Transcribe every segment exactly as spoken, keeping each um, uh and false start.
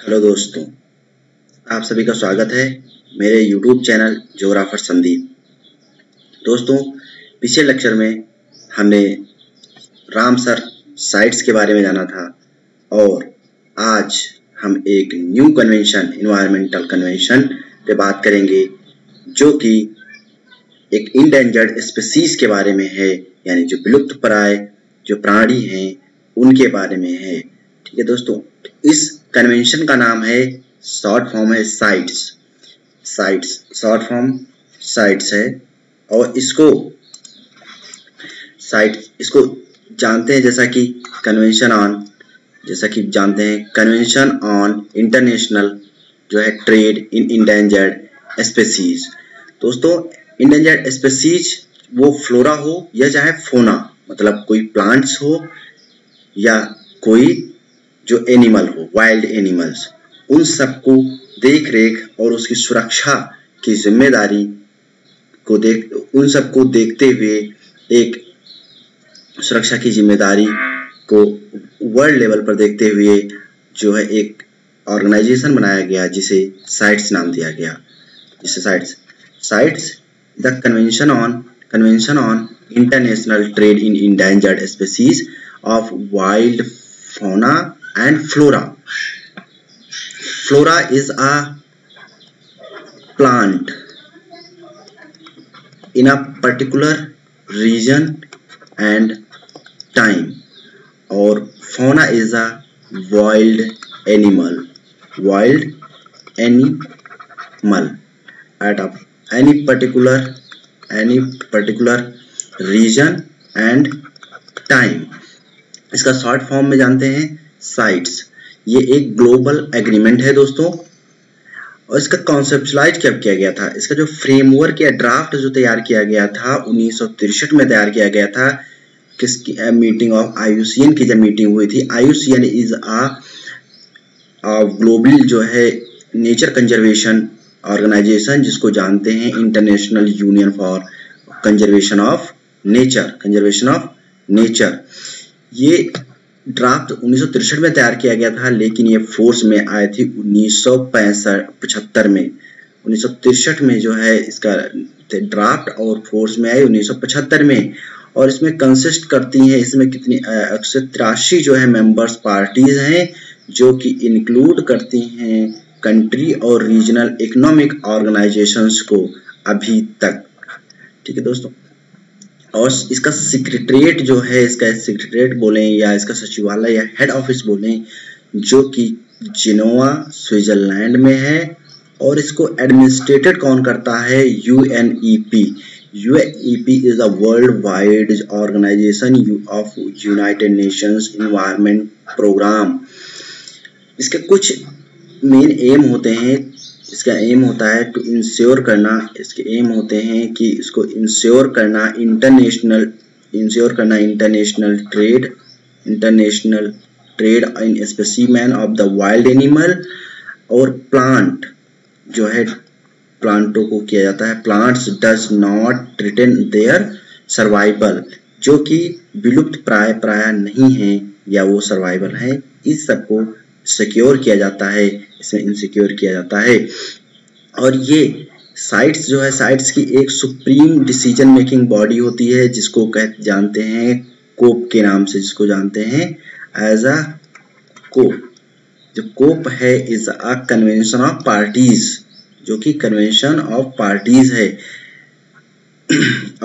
Hello दोस्तों, आप सभी का स्वागत है मेरे यूट्यूब चैनल ज्योग्राफर संदीप। दोस्तों, पिछले लेक्चर में हमने राम सर साइट्स के बारे में जाना था और आज हम एक न्यू कन्वेंशन, इन्वायरमेंटल कन्वेंशन पे बात करेंगे जो कि एक इंडेंजर्ड स्पीसीज के बारे में है, यानी जो विलुप्त प्राय जो प्राणी हैं उनके बारे में है। ठीक है दोस्तों, इस कन्वेंशन का नाम है, शॉर्ट फॉर्म है CITES, CITES short form CITES है। और इसको साइट्स इसको जानते हैं जैसा कि कन्वेंशन ऑन जैसा कि जानते हैं कन्वेंशन ऑन इंटरनेशनल जो है ट्रेड इन इंडेंजर्ड स्पीसीज। दोस्तों, इंडेंजर्ड स्पीसीज वो फ्लोरा हो या चाहे फोना, मतलब कोई प्लांट्स हो या कोई जो एनिमल हो, वाइल्ड एनिमल्स, उन सबको देख रेख और उसकी सुरक्षा की जिम्मेदारी को देख उन सबको देखते हुए एक सुरक्षा की जिम्मेदारी को वर्ल्ड लेवल पर देखते हुए जो है एक ऑर्गेनाइजेशन बनाया गया जिसे साइट्स नाम दिया गया। जिसे CITES CITES The Convention on Convention on International Trade in Endangered Species of Wild Fauna and Flora. Flora is a plant in a particular region and time, or fauna is a wild animal. Wild animal at a any particular any particular region and time। इसका short form में जानते हैं sites. ये एक global agreement है दोस्तों, और इसका कॉन्सेप्चुअलाइज कब किया गया था, इसका जो फ्रेमवर्क या ड्राफ्ट जो तैयार किया गया था उन्नीस सौ तिरसठ में तैयार किया गया था। किसकी meeting of I U C N की जब मीटिंग हुई थी। I U C N is a global जो है नेचर कंजर्वेशन ऑर्गेनाइजेशन जिसको जानते हैं international union for conservation of nature conservation of nature. ये ड्राफ्ट उन्नीस सौ तिरसठ में तैयार किया गया था, लेकिन ये फोर्स में आई थी उन्नीस सौ पैंसठ पचहत्तर में। उन्नीस सौ तिरसठ में जो है इसका ड्राफ्ट और फोर्स में आई उन्नीस सौ पचहत्तर में। और इसमें कंसिस्ट करती है, इसमें कितनी एक सौ तिरासी जो है मेंबर्स पार्टीज हैं जो कि इंक्लूड करती हैं कंट्री और रीजनल इकोनॉमिक ऑर्गेनाइजेशंस को अभी तक। ठीक है दोस्तों, और इसका सेक्रेटरिएट जो है, इसका सेक्रेटरिएट बोलें या इसका सचिवालय या हेड ऑफिस बोलें, जो कि जिनेवा स्विट्जरलैंड में है। और इसको एडमिनिस्ट्रेटेड कौन करता है, U N E P. U N E P is a world wide organisation of United Nations environment programme. इसके कुछ मेन एम होते हैं। इसका एम होता है टू इंश्योर करना, इसके एम होते हैं कि इसको इंश्योर करना इंटरनेशनल इंश्योर करना international trade international trade in specimen of the wild animal और प्लांट जो है प्लांटों को किया जाता है। Plants does not threaten their survival, जो कि विलुप्त प्राय प्राय नहीं है या वो सर्वाइवल हैं, इस सबको सिक्योर किया जाता है, इसमें इनसिक्योर किया जाता है। और ये साइट्स जो है, साइट्स की एक सुप्रीम डिसीजन मेकिंग बॉडी होती है जिसको कह जानते हैं कोप के नाम से, जिसको जानते हैं एज अ कोप। जो कोप है is a convention of parties, जो कि कन्वेंशन ऑफ पार्टीज है।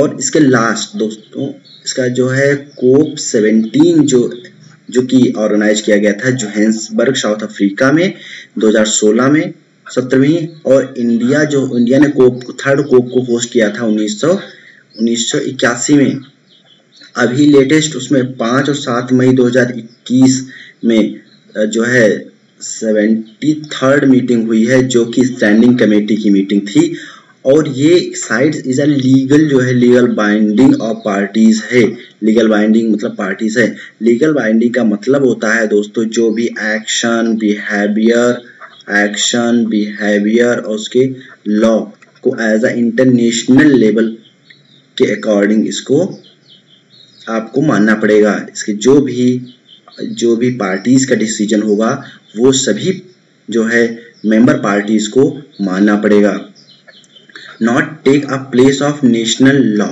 और इसके लास्ट दोस्तों, इसका जो है कोप सेवेंटीन जो जो कि ऑर्गेनाइज किया गया था जोहान्सबर्ग साउथ अफ्रीका में दो हज़ार सोलह में सत्रहवीं। और इंडिया जो इंडिया ने कोप थर्ड कोप को होस्ट किया था उन्नीस सौ उन्नीस सौ इक्यासी में। अभी लेटेस्ट उसमें पाँच और सात मई दो हज़ार इक्कीस में जो है सेवेंटी थर्ड मीटिंग हुई है जो कि स्टैंडिंग कमेटी की मीटिंग थी। और ये साइट्स इज अ लीगल जो है लीगल बाइंडिंग ऑफ पार्टीज है। लीगल बाइंडिंग मतलब पार्टीज है। लीगल बाइंडिंग का मतलब होता है दोस्तों जो भी एक्शन बिहेवियर एक्शन बिहेवियर और उसके लॉ को एज अ इंटरनेशनल लेवल के अकॉर्डिंग इसको आपको मानना पड़ेगा। इसके जो भी जो भी पार्टीज़ का डिसीजन होगा वो सभी जो है मेंबर पार्टीज़ को मानना पड़ेगा। Not take a place of national law,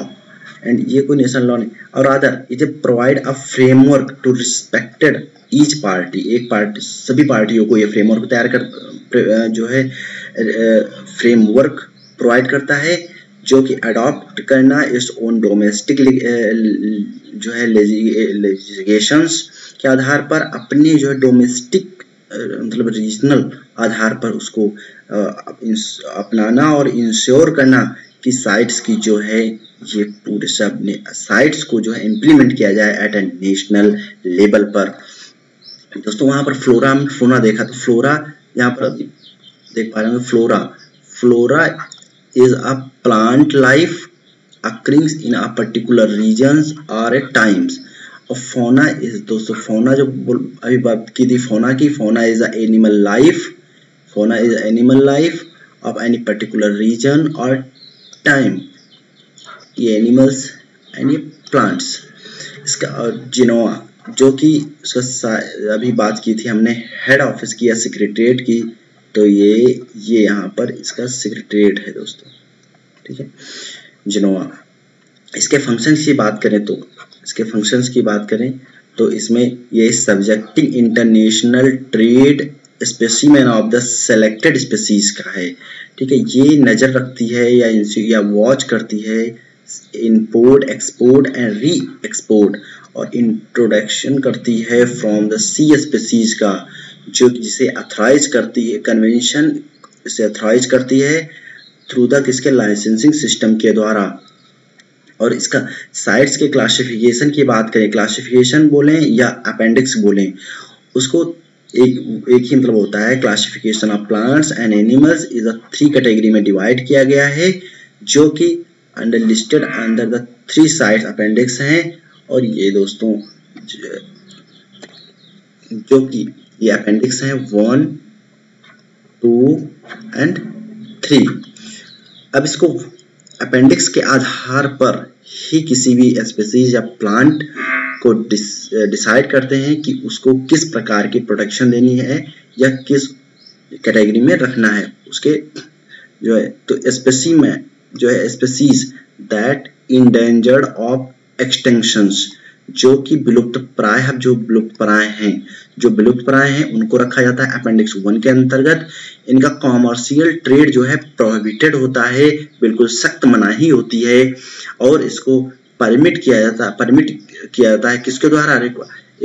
and ये कोई नेशनल लॉ नहीं, और other is provide a framework to respected each party, एक पार्टी सभी पार्टियों को ये फ्रेमवर्क तैयार कर जो है फ्रेमवर्क प्रोवाइड करता है जो कि अडॉप्ट करना इस ओन डोमेस्टिक जो है लेजिस्लेशंस के आधार पर अपने जो है डोमेस्टिक मतलब रीजनल आधार पर उसको अपनाना और इंश्योर करना कि साइट्स की जो है ये पूरे सब ने साइट्स को जो है इम्प्लीमेंट किया जाए एट ए नेशनल लेवल पर। दोस्तों वहाँ पर फ्लोरा में फ्लोरा देखा तो फ्लोरा यहाँ पर देख पा रहे हैं flora flora is a plant life अक्रिंग्स in a particular regions और एट टाइम्स। और फौना इज दोस्तों फौना जो अभी बात की थी फौना की fauna is a animal life fauna is animal life of any particular region और टाइम, ये एनिमल्स एंड ये प्लांट्स। इसका और जिनोवा जो कि उसका अभी बात की थी हमने हेड ऑफिस की या सेक्रेटरीट की, तो ये ये यहाँ पर इसका सेक्रेटरीट है दोस्तों, ठीक है जिनोवा। इसके फंक्शंस की बात करें तो इसके फंक्शंस की बात करें तो इसमें ये subjecting international trade specimen of the selected species का है, ठीक है। ये नज़र रखती है या या वॉच करती है import export and re export और इंट्रोडक्शन करती है फ्रॉम द सी स्पेसीज का, जो जिसे अथराइज करती है कन्वेंशन इसे अथराइज करती है थ्रू द किसके लाइसेंसिंग सिस्टम के द्वारा। और इसका साइट्स के क्लासिफिकेशन की बात करें, क्लासिफिकेशन बोलें या अपेंडिक्स बोलें, उसको एक एक ही मतलब होता है। Classification of plants and animals is a three category में डिवाइड किया गया है जो कि under listed under the three CITES appendix हैं। और ये दोस्तों जो कि ये अपेंडिक्स हैं वन टू एंड थ्री। अब इसको अपेंडिक्स के आधार पर ही किसी भी स्पीसीज या प्लांट को डिस, डिसाइड करते हैं कि उसको किस प्रकार की प्रोटेक्शन देनी है या किस कैटेगरी में रखना है उसके जो है। तो स्पेसी में जो है species that endangered of extinctions, जो कि विलुप्त प्राय जो विलुप्त प्राय हैं जो विलुप्त प्राय हैं उनको रखा जाता है अपेंडिक्स वन के अंतर्गत। इनका कॉमर्शियल ट्रेड जो है प्रोहिबिटेड होता है, बिल्कुल सख्त मनाही होती है, और इसको परमिट किया जाता है परमिट किया जाता है किसके द्वारा,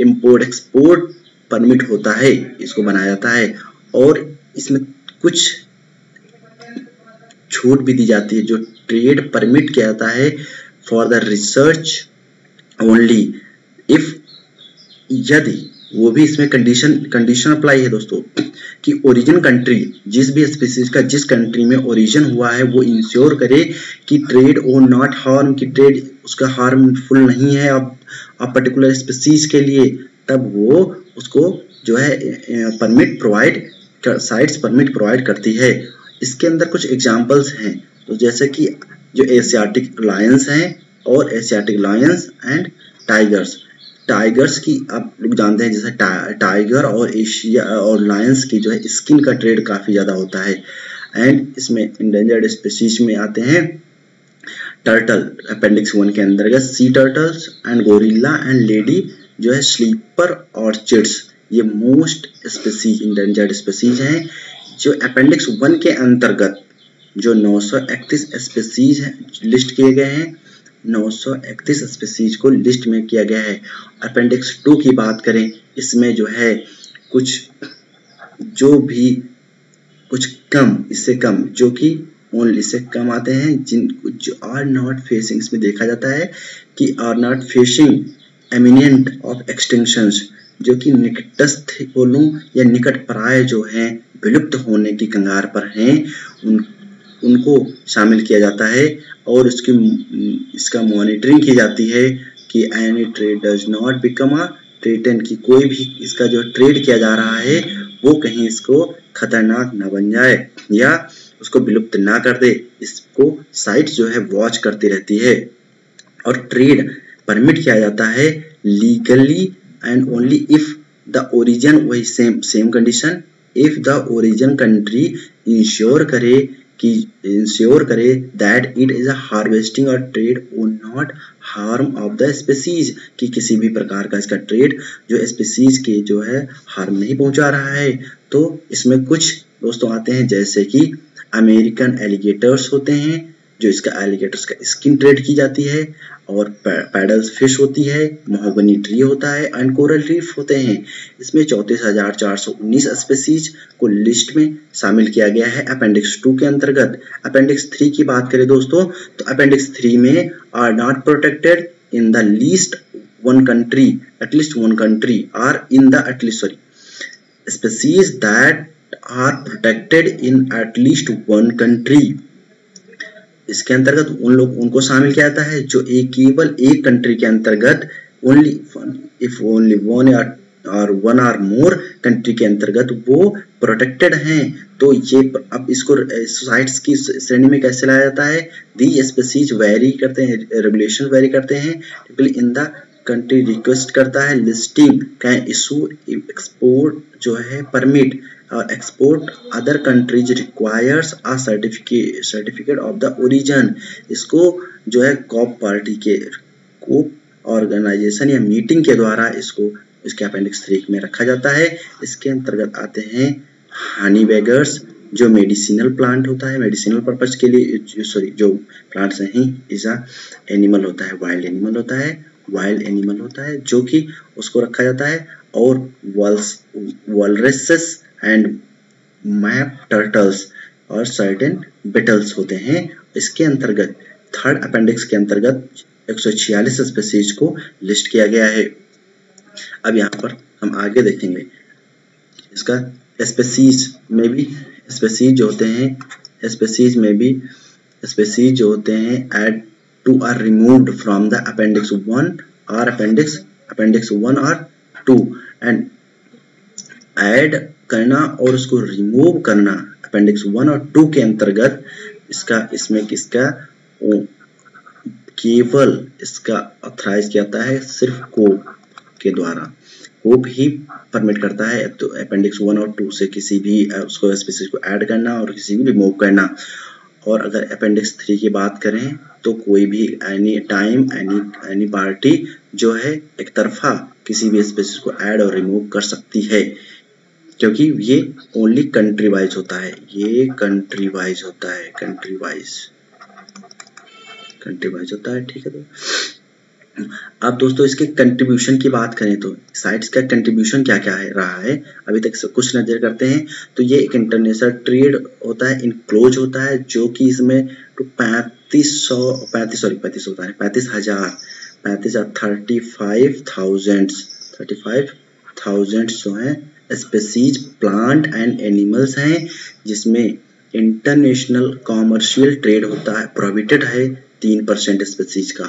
इम्पोर्ट एक्सपोर्ट परमिट होता है, इसको बनाया जाता है। और इसमें कुछ छूट भी दी जाती है जो ट्रेड परमिट किया जाता है for the research only if, यदि वो भी इसमें कंडीशन कंडीशन अप्लाई है दोस्तों कि ओरिजिन कंट्री, जिस भी स्पीसीज का जिस कंट्री में ओरिजिन हुआ है वो इंश्योर करे कि ट्रेड और नॉट हार्म की ट्रेड उसका हार्मफुल नहीं है अब अब पर्टिकुलर स्पीसीज के लिए, तब वो उसको जो है परमिट प्रोवाइड कर साइट्स परमिट प्रोवाइड करती है। इसके अंदर कुछ एग्जाम्पल्स हैं तो जैसे कि जो एशियाटिक लायंस हैं और Asiatic lions and tigers tigers की आप लोग जानते हैं जैसे टा, टाइगर और एशिया और लायंस की जो है स्किन का ट्रेड काफ़ी ज़्यादा होता है। एंड इसमें इंडेंजर्ड स्पीशीज में आते हैं टर्टल अपेंडिक्स वन के अंतर्गत, sea turtles and gorilla and lady जो है स्लीपर ऑर्चिड्स, ये मोस्ट स्पीसीज इंडेंजर्ड स्पीशीज हैं जो अपेंडिक्स वन के अंतर्गत जो नौ सौ इकतीस स्पीसीज लिस्ट किए गए हैं नौ सौ इकतीस स्पीसीज को लिस्ट में किया गया है। अपेंडिक्स टू की बात करें, इसमें जो है कुछ जो भी कुछ कम इससे कम जो कि ओनली से कम आते हैं जिन जो आर नॉट फेसिंग, इसमें देखा जाता है कि are not facing imminent of extinctions, जो कि निकटस्थ बोलूँ या निकट प्राय जो हैं विलुप्त होने की कगार पर हैं उन उनको शामिल किया जाता है। और उसकी इसका मॉनिटरिंग की जाती है कि any trade does not become a threat, कि कोई भी इसका जो ट्रेड किया जा रहा है वो कहीं इसको खतरनाक ना बन जाए या उसको विलुप्त ना कर दे, इसको साइट जो है वॉच करती रहती है। और ट्रेड परमिट किया जाता है legally and only if the origin, वही same same condition, if the origin country ensure करे कि इंश्योर करे that it is a harvesting और trade would not harm of the species, कि किसी भी प्रकार का इसका ट्रेड जो स्पीसीज के जो है हार्म नहीं पहुंचा रहा है। तो इसमें कुछ दोस्तों आते हैं जैसे कि अमेरिकन एलिगेटर्स होते हैं जो इसका एलिगेटर्स का स्किन ट्रेड की जाती है, और पैडल फिश होती है, महोगनी ट्री होता है एंड कोरल रीफ होते हैं। इसमें चौंतीस हजार चार सौ उन्नीस स्पीसीज को लिस्ट में शामिल किया गया है अपेंडिक्स टू के अंतर्गत। अपेंडिक्स थ्री की बात करें दोस्तों तो अपेंडिक्स थ्री में are not protected in the least one country, at least one country are in the at least sorry species that are protected in at least one country, इसके अंतर्गत उन लोग उनको शामिल किया जाता है जो एक केवल एक कंट्री के अंतर्गत ओनली इफ ओनली वन और वन आर मोर कंट्री के अंतर्गत वो प्रोटेक्टेड हैं। तो ये अब इसको साइट्स की श्रेणी में कैसे लाया जाता है, दी स्पीसीज वेरी करते हैं, रेगुलेशन वेरी करते हैं इन द कंट्री, रिक्वेस्ट करता है लिस्टिंग, कैन इशू एक्सपोर्ट जो है परमिट, और export other countries requires a certificate certificate of the origin. इसको जो है कॉप पार्टी के कोप ऑर्गेनाइजेशन या मीटिंग के द्वारा इसको इसके अपेंडिक्स थ्री में रखा जाता है। इसके अंतर्गत आते हैं हनी बैगर्स जो मेडिसिनल प्लांट होता है, मेडिसिनल पर्पज के लिए सॉरी जो प्लांट्स नहीं इज अ एनिमल होता है, वाइल्ड एनिमल होता है वाइल्ड एनिमल होता है जो कि उसको रखा जाता है, और walrus walruses and map turtles और सर्टेन बिटल्स होते हैं। इसके अंतर्गत थर्ड अपेंडिक्स के अंतर्गत एक सौ छियालीस स्पीसीज को लिस्ट किया गया है। अब यहाँ पर हम आगे देखेंगे इसका स्पीसीज में भी स्पीसीज जो होते हैं स्पीसीज में भी स्पीसीज जो होते हैं add to are removed from the appendix one और अपेंडिक्स अपेंडिक्स वन और टू एंड ऐड करना और उसको रिमूव करना अपेंडिक्स वन और टू के अंतर्गत इसका इसमें किसका केवल इसका ऑथराइज किया जाता है सिर्फ कोप के द्वारा, कोप ही परमिट करता है तो अपेंडिक्स वन और टू से किसी भी उसको स्पीसीज को ऐड करना और किसी भी रिमूव करना। और अगर अपेंडिक्स थ्री की बात करें तो कोई भी any time any any party जो है एक तरफा किसी भी स्पीसीज को ऐड और रिमूव कर सकती है, क्योंकि ये ओनली कंट्री वाइज होता है, ये कंट्री वाइज होता है, कंट्री वाइज कंट्री वाइज होता है, ठीक है। तो अब दोस्तों इसके कंट्रीब्यूशन की बात करें तो साइट्स का कंट्रीब्यूशन क्या क्या है रहा है अभी तक सब कुछ नजर करते हैं। तो ये एक इंटरनेशनल ट्रेड होता है, इनक्लोज होता है, जो कि इसमें तो पैंतीस सौ पैंतीस सॉरी पैंतीस होता है पैंतीस हजार पैंतीस thirty five thousand thirty five thousand जो है स्पीसीज प्लांट एंड एनिमल्स हैं जिसमें इंटरनेशनल कॉमर्शियल ट्रेड होता है, प्रोहिबिटेड है तीन परसेंट स्पीसीज का,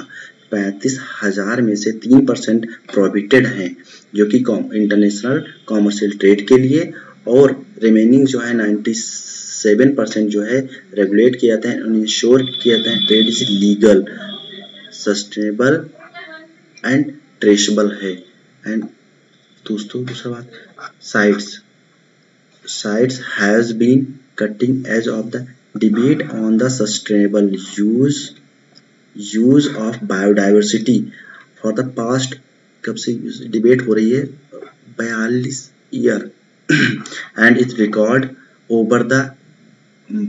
पैंतीस हजार में से तीन परसेंट प्रोहिबिटेड हैं जो कि इंटरनेशनल कॉमर्शियल ट्रेड के लिए, और रिमेनिंग जो है नाइन्टी सेवन परसेंट जो है रेगुलेट किया जाता है, इंश्योर किया जाता है trade is legal sustainable and traceable है। एंड दोस्तों दूसरा बात CITES CITES has been cutting edge of the debate on the sustainable use use of biodiversity for the past, कब से डिबेट हो रही है, बयालीस year and it's record over the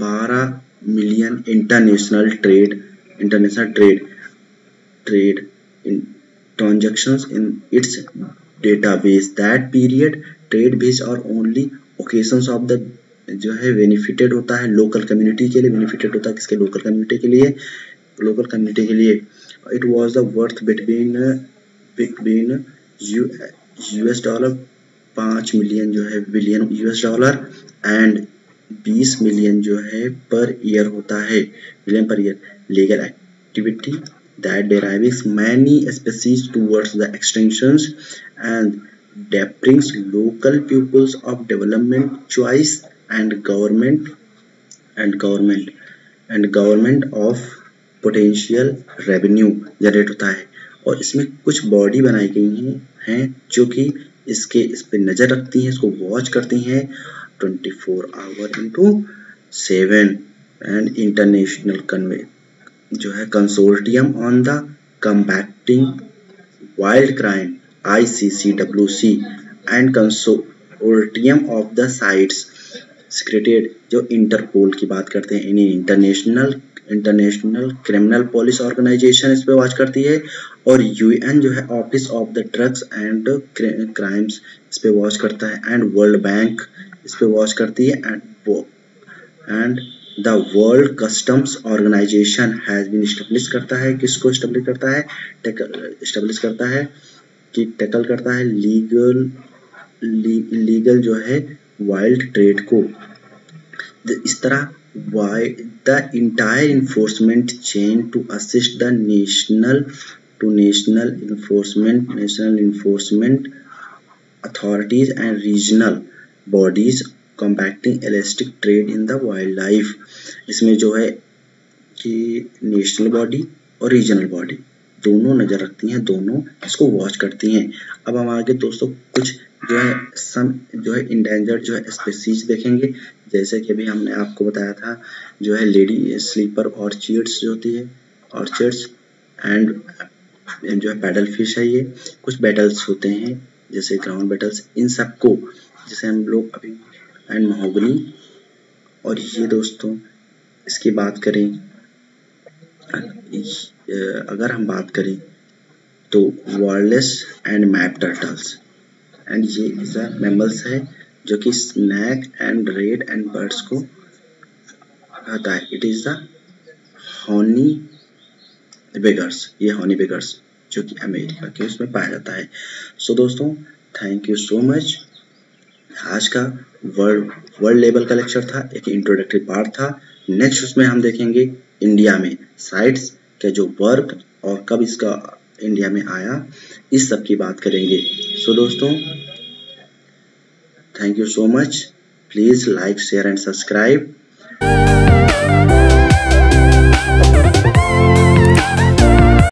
बारह million international trade international trade trade in transactions in its database that period trade based or only occasions of the जो है benefited होता है लोकल कम्युनिटी के लिए, बेनिफिटेड होता है किसके लोकल कम्युनिटी के लिए लोकल कम्युनिटी के लिए। It was the worth between between U US dollar पाँच मिलियन जो है बिलियन यूएस डॉलर एंड बीस मिलियन जो है पर ईयर होता है billion per year. Legal activity that derives many species towards the extinctions and deprives local peoples of development choice and government and government and government of potential revenue generate होता है और इसमें कुछ body बनाई गई हैं हैं जो कि इसके इस पर नज़र रखती हैं, इसको वॉच करती हैं twenty four hour into seven. And international convey जो है consortium on the combating wild crime I C C W C and consortium of the CITES secretariat जो इंटरपोल की बात करते हैं, यानी international international criminal police organization इस पे वॉच करती है, और यूएन जो है office of the drugs and crimes इस पे वॉच करता है, एंड वर्ल्ड बैंक इस पे वॉच करती है, and and the world customs organisation has been establish करता है, किसको एस्टैब्लिश करता है, एस्टैब्लिश करता है कि टैकल करता है लीगल ली, लीगल जो है वाइल्ड ट्रेड को। इस तरह Why the entire enforcement chain to assist the national to national enforcement national enforcement authorities and regional bodies combating illicit trade in the wildlife। इसमें जो है कि नेशनल बॉडी और रीजनल बॉडी दोनों नजर रखती हैं, दोनों इसको वॉच करती हैं। अब हम आगे दोस्तों कुछ जो है सम जो है इंडेंजर्ड जो है स्पीसीज देखेंगे, जैसे कि अभी हमने आपको बताया था जो है लेडी स्लीपर ऑर्चिड्स जो होती है ऑर्चिड्स, एंड जो है पैडल फिश है, ये कुछ बैटल्स होते हैं जैसे ग्राउंड बैटल्स, इन सबको जैसे हम लोग अभी, एंड महोगनी। और ये दोस्तों इसकी बात करें, अगर हम बात करें तो वॉरलेस एंड मैप टर्टल्स, एंड ये ऐसा मैमल्स है जो कि snake and rat and birds को खाता है। It is the honey badgers, ये हॉनी बेगर्स जो कि अमेरिका के उसमें पाया जाता है। सो so, दोस्तों थैंक यू सो मच। आज का वर्ल्ड वर्ल्ड लेवल का लेक्चर था, एक इंट्रोडक्टरी पार्ट था। नेक्स्ट उसमें हम देखेंगे इंडिया में साइट्स का जो वर्क और कब इसका इंडिया में आया, इस सब की बात करेंगे। सो so, दोस्तों thank you so much, please like, share and subscribe।